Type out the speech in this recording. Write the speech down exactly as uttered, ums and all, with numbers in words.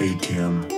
A T M.